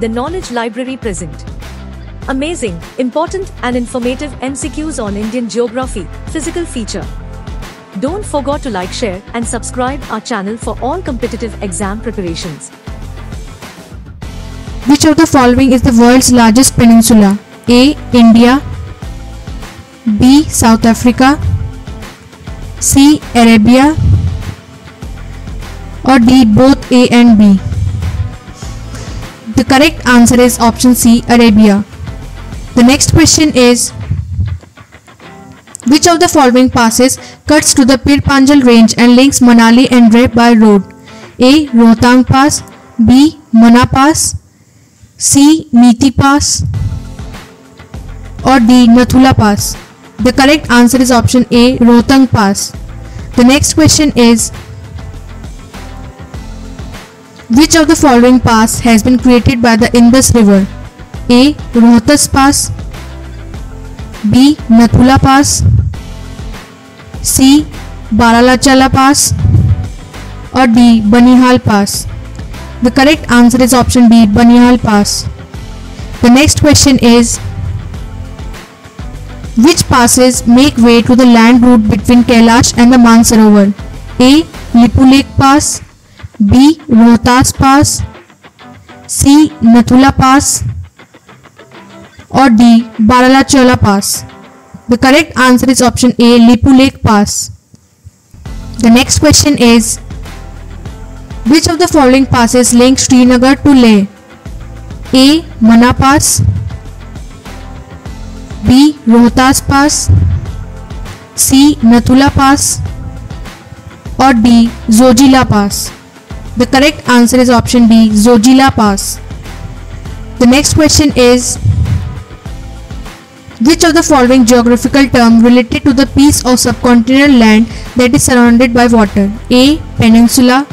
The Knowledge Library present. Amazing, important and informative MCQs on Indian geography, physical feature. Don't forget to like, share and subscribe our channel for all competitive exam preparations. Which of the following is the world's largest peninsula? A. India, B. South Africa, C. Arabia, or D. both A and B. The correct answer is option C, Arabia. The next question is, which of the following passes cuts to the Pir Panjal range and links Manali and Leh by road? A. Rohtang Pass, B. Mana Pass, C. Niti Pass, or D. Nathula Pass. The correct answer is option A, Rohtang Pass. The next question is, which of the following pass has been created by the Indus River? A. Rohtas Pass, B. Nathula Pass, C. Baralacha La Pass, or D. Banihal Pass. The correct answer is option B, Banihal Pass. The next question is, which passes make way to the land route between Kailash and the Mansarovar? A. Lipulekh Pass, B. Rohtas Pass, C. Nathula Pass, or D. Baralacha La Pass. The correct answer is option A, Lipulekh Pass. The next question is, which of the following passes link Srinagar to Leh? A. Mana Pass, B. Rohtas Pass, C. Nathula Pass, or D. Zojila Pass. The correct answer is option D, Zojila Pass. The next question is, which of the following geographical term related to the piece of subcontinental land that is surrounded by water? A. Peninsula,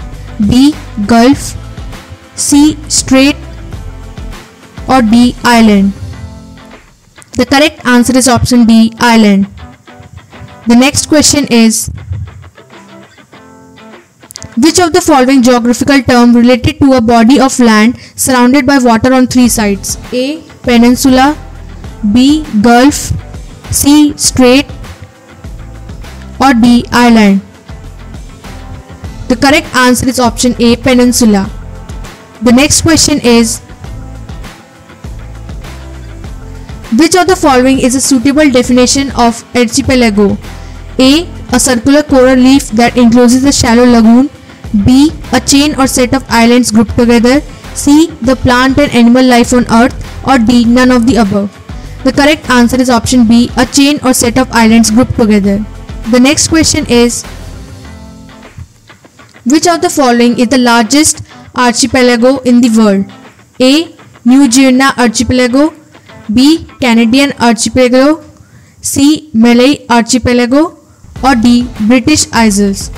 B. Gulf, C. Strait, or D. Island. The correct answer is option D, Island. The next question is, which of the following geographical term related to a body of land surrounded by water on three sides? A. Peninsula, B. Gulf, C. Strait, or D. Island. The correct answer is option A, Peninsula. The next question is, which of the following is a suitable definition of archipelago? A. A circular coral reef that encloses a shallow lagoon, B. A chain or set of islands grouped together, C. The plant and animal life on earth, or D. None of the above. The correct answer is option B, a chain or set of islands grouped together. The next question is, which of the following is the largest archipelago in the world? A. New Guinea Archipelago, B. Canadian Archipelago, C. Malay Archipelago, or D. British Isles.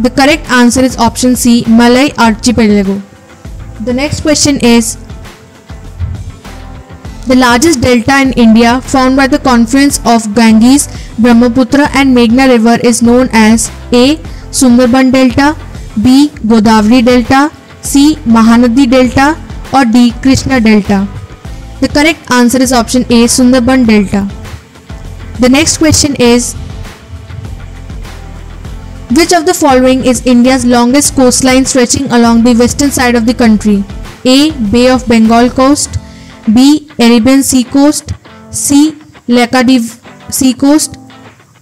The correct answer is option C, Malay Archipelago. The next question is, the largest delta in India formed by the confluence of Ganges, Brahmaputra and Meghna river is known as A. Sundarban Delta, B. Godavari Delta, C. Mahanadi Delta, or D. Krishna Delta. The correct answer is option A, Sundarban Delta. The next question is, which of the following is India's longest coastline stretching along the western side of the country? A. Bay of Bengal coast, B. Arabian Sea coast, C. Lakshadweep Sea coast,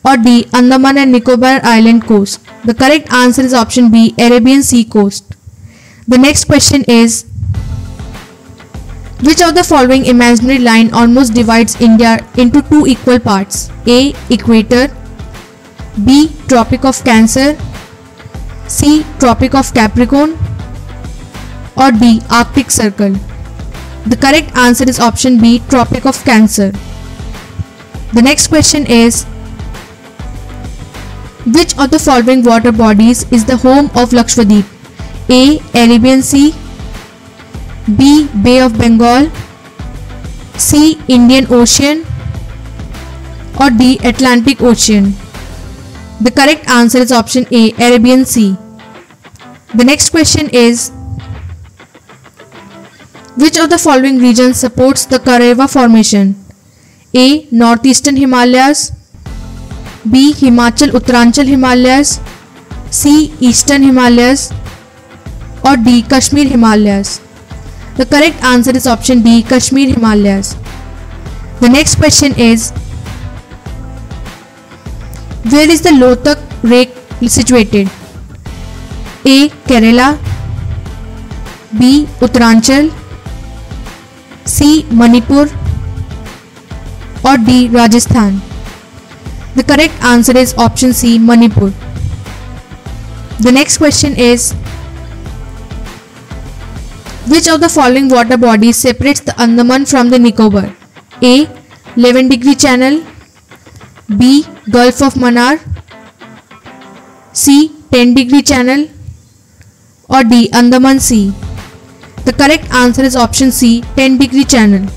or D. Andaman and Nicobar Island coast. The correct answer is option B, Arabian Sea coast. The next question is, which of the following imaginary line almost divides India into two equal parts? A. Equator, B. Tropic of Cancer, C. Tropic of Capricorn, or D. Arctic Circle. The correct answer is option B, Tropic of Cancer. The next question is, which of the following water bodies is the home of Lakshadweep? A. Arabian Sea, B. Bay of Bengal, C. Indian Ocean, or D. Atlantic Ocean. The correct answer is option A, Arabian Sea. The next question is, Which of the following regions supports the Kareva formation? A. Northeastern Himalayas, B. Himachal Uttaranchal Himalayas, C. Eastern Himalayas, or D. Kashmir Himalayas. The correct answer is option D. Kashmir Himalayas. The next question is, where is the Lohtak Rake situated? A. Kerala, B. Uttaranchal, C. Manipur, or D. Rajasthan. The correct answer is option C. Manipur. The next question is, which of the following water bodies separates the Andaman from the Nicobar? A. 11 degree channel, B. Gulf of Manar, C. 10 degree channel, or D. Andaman Sea. The correct answer is option C. 10 degree channel.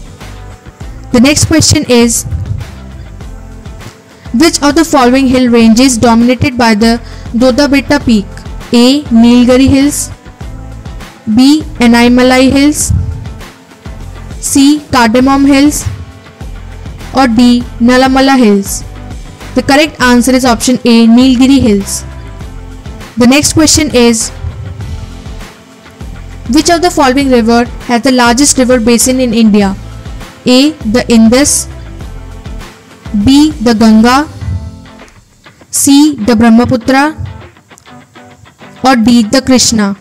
The next question is, which of the following hill ranges dominated by the Dodabetta peak? A. Nilgiri Hills, B. Anaimalai Hills, C. Cardamom Hills, or D. Nalamala Hills. The correct answer is option A. Nilgiri Hills. The next question is, which of the following river has the largest river basin in India? A. The Indus, B. The Ganga, C. The Brahmaputra, or D. The Krishna.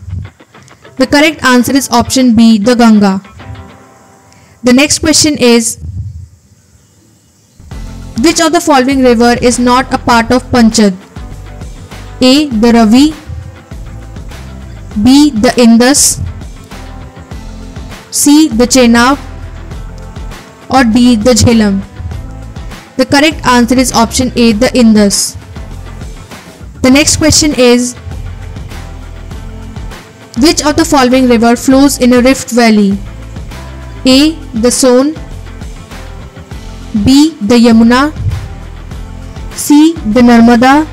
The correct answer is option B. The Ganga. The next question is, which of the following river is not a part of Panchad? A. The Ravi, B. The Indus, C. The Chenab, or D. The Jhelum. The correct answer is option A. The Indus. The next question is, which of the following river flows in a rift valley? A. The Son, B. The Yamuna, C. The Narmada,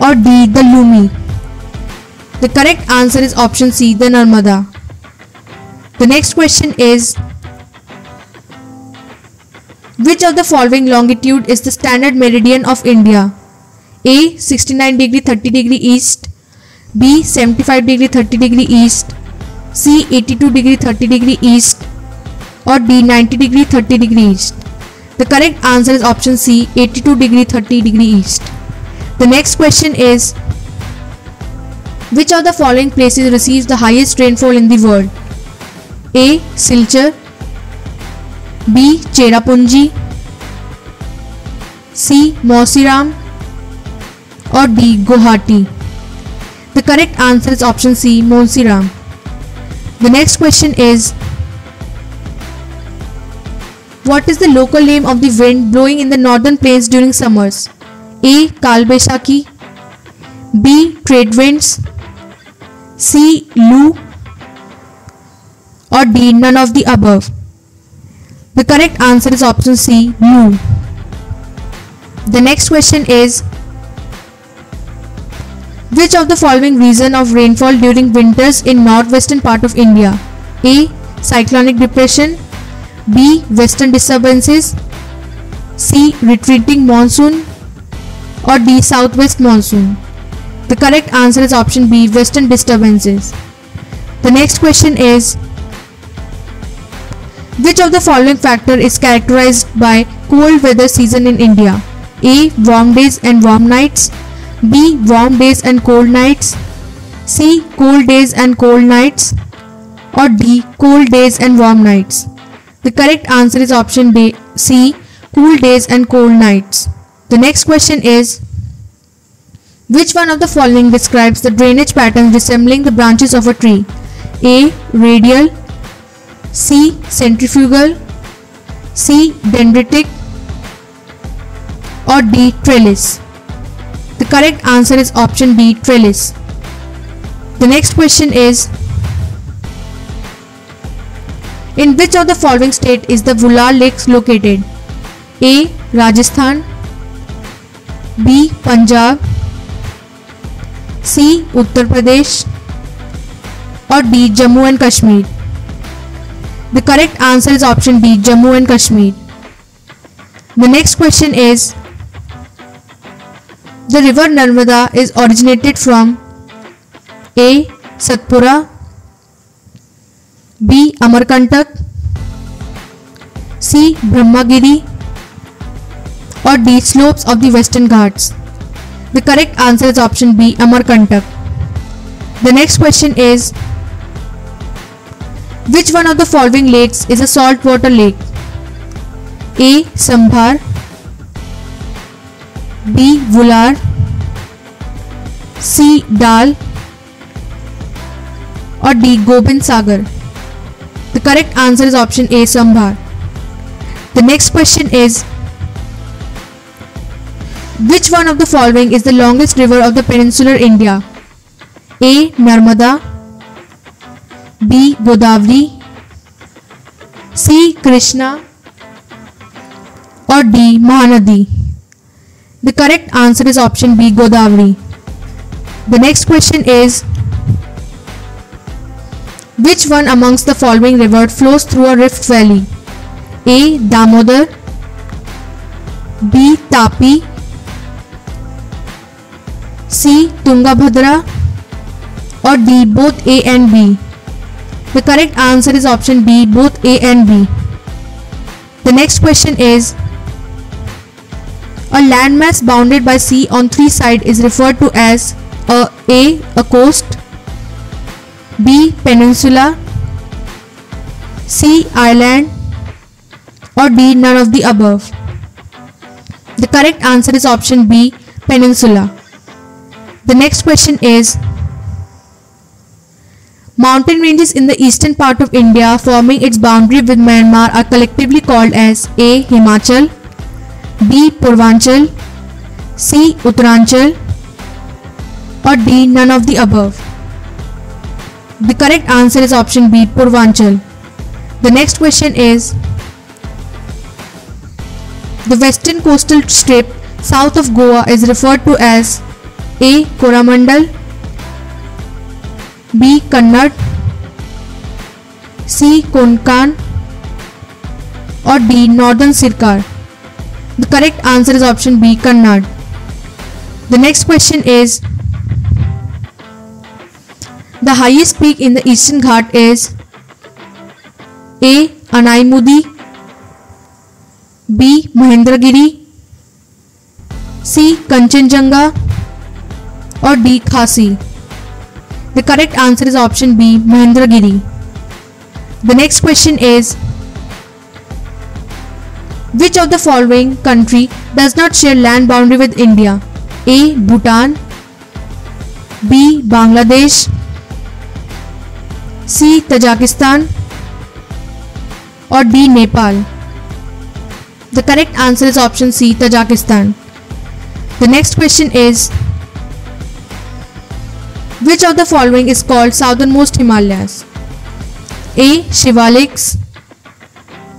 or D. The Lumi. The correct answer is option C. The Narmada. The next question is, which of the following longitude is the standard meridian of India? A. 69 degree 30 degree east, B. 75 degree 30 degree east, C. 82 degree 30 degree east, or D. 90 degree 30 degree east. The correct answer is option C. 82 degree 30 degree east. The next question is, which of the following places receives the highest rainfall in the world? A. Silchar, B. Cherrapunji, C. Mawsynram, or D. Guwahati. The correct answer is option C. Mawsynram. The next question is, what is the local name of the wind blowing in the northern plains during summers? A. Kalbaisakhi, B. Trade winds, C. Lu, or D. None of the above. The correct answer is option C. Lu. The next question is, which of the following reason of rainfall during winters in northwestern part of India? A. Cyclonic depression, B. Western disturbances, C. Retreating monsoon, or D. Southwest monsoon. The correct answer is option B. Western disturbances. The next question is, which of the following factor is characterized by cold weather season in India? A. Warm days and warm nights, B. Warm days and cold nights, C. Cold days and cold nights, or D. Cold days and warm nights. The correct answer is option B. C. Cool days and cold nights. The next question is, which one of the following describes the drainage patterns resembling the branches of a tree? A. Radial, C. Centrifugal, C. Dendritic, or D. Trellis. The correct answer is option D. Trellis. The next question is, in which of the following state is the Vular Lakes located? A. Rajasthan, B. Punjab, C. Uttar Pradesh, or D. Jammu and Kashmir. The correct answer is option B, Jammu and Kashmir. The next question is, the river Narmada is originated from A. Satpura, B. Amarkantak, C. Brahmagiri, or D. slopes of the Western Ghats. The correct answer is option B, Amarkantak. The next question is, which one of the following lakes is a saltwater lake? A. Sambhar, B. Vular, C. Dal, or D. Gobind Sagar. The correct answer is option A, Sambhar. The next question is, which one of the following is the longest river of the peninsular India? A. Narmada, B. Godavari, C. Krishna, or D. Mahanadi. The correct answer is option B, Godavari. The next question is, which one amongst the following river flows through a rift valley? A. Damodar, B. Tapi, C. Tungabhadra, or D. both A and B. The correct answer is option B, both A and B. The next question is, a landmass bounded by sea on three sides is referred to as A. a coast, B. peninsula, C. island, or D. none of the above. The correct answer is option B, peninsula. The next question is, mountain ranges in the eastern part of India forming its boundary with Myanmar are collectively called as A. Himachal, B. Purvanchal, C. Uttaranchal, or D. none of the above. The correct answer is option B, Purvanchal. The next question is, the western coastal strip south of Goa is referred to as A. Koramandal, B. Kannad, C. Konkan, or D. northern Sircar. The correct answer is option B, Kannad. The next question is, the highest peak in the Eastern Ghat is A. Anaimudi, B. Mahendragiri, C. Kanchenjunga, or D. Khasi. The correct answer is option B, Mahendragiri. The next question is, which of the following country does not share land boundary with India? A. Bhutan, B. Bangladesh, C. Tajikistan, or D. Nepal. The correct answer is option C, Tajikistan. The next question is, which of the following is called southernmost Himalayas? A. Shivaliks,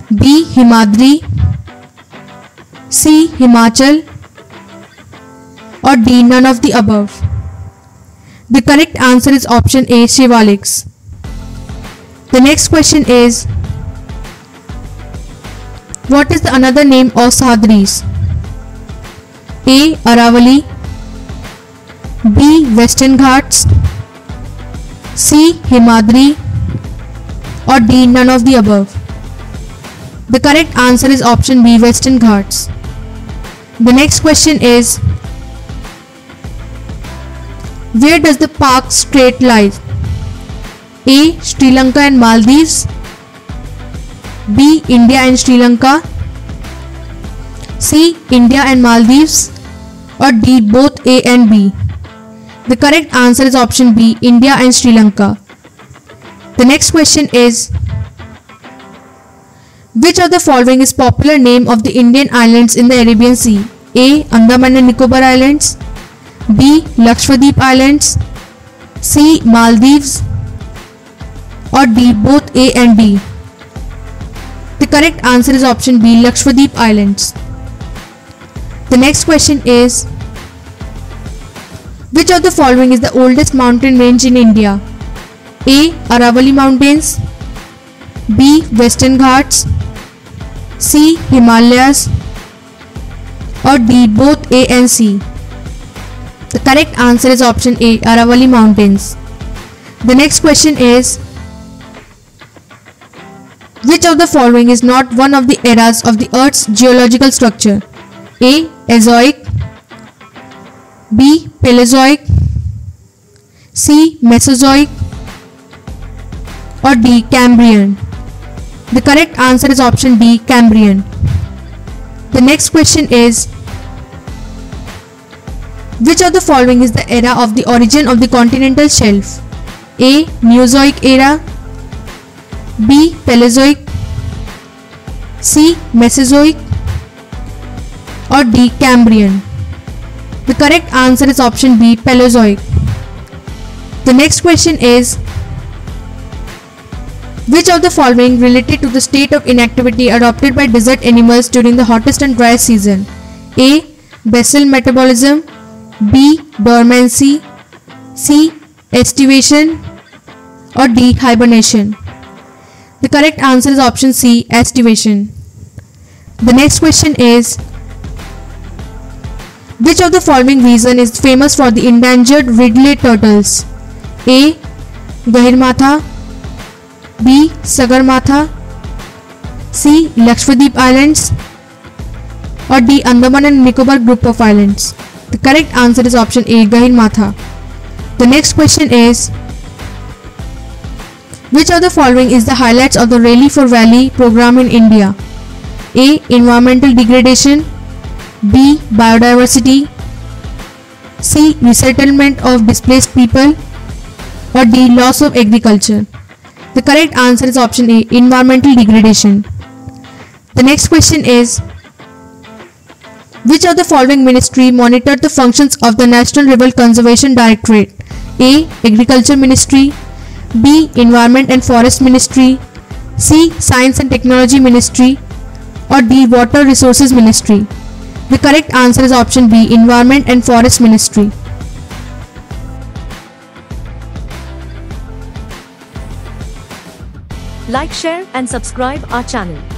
B. Himadri, C. Himachal, or D. none of the above. The correct answer is option A, Shivaliks. The next question is, what is the another name of Saharis? A. Aravalli, B. Western Ghats, C. Himadri, or D. none of the above. The correct answer is option B, Western Ghats. The next question is, where does the Park Strait lie? A. Sri Lanka and Maldives, B. India and Sri Lanka, C. India and Maldives, or D. both A and B. The correct answer is option B, India and Sri Lanka. The next question is, which of the following is popular name of the Indian islands in the Arabian Sea? A. Andaman and Nicobar Islands, B. Lakshadweep Islands, C. Maldives, or D. both A and B. The correct answer is option B, Lakshadweep Islands. The next question is, which of the following is the oldest mountain range in India? A. Aravalli Mountains, B. Western Ghats, C. Himalayas, or D. both A and C? The correct answer is option A, Aravalli Mountains. The next question is, which of the following is not one of the eras of the Earth's geological structure? A. Azoic, B. Paleozoic, C. Mesozoic, or D. Cambrian? The correct answer is option D, Cambrian. The next question is, which of the following is the era of the origin of the continental shelf? A. Mesozoic era, B. Paleozoic, C. Mesozoic, or D. Cambrian? The correct answer is option B, Paleozoic. The next question is, which of the following related to the state of inactivity adopted by desert animals during the hottest and driest season? A. Basal metabolism, B. Dormancy, C. Estivation, or D. Hibernation? The correct answer is option C, estivation. The next question is, which of the following region is famous for the endangered ridley turtles? A. Gahirmatha, B. Sagarmatha, C. Lakshadweep Islands, or D. Andaman and Nicobar Group of Islands? The correct answer is option A, Gahirmatha. The next question is, which of the following is the highlights of the Rally for Valley program in India? A. Environmental degradation, B. Biodiversity, C. Resettlement of displaced people, or D. Loss of agriculture? The correct answer is option A, environmental degradation. The next question is, which of the following ministry monitored the functions of the National River Conservation Directorate? A. Agriculture Ministry, B. Environment and Forest Ministry, C. Science and Technology Ministry, or D. Water Resources Ministry? The correct answer is option B, Environment and Forest Ministry. Like, share and subscribe our channel.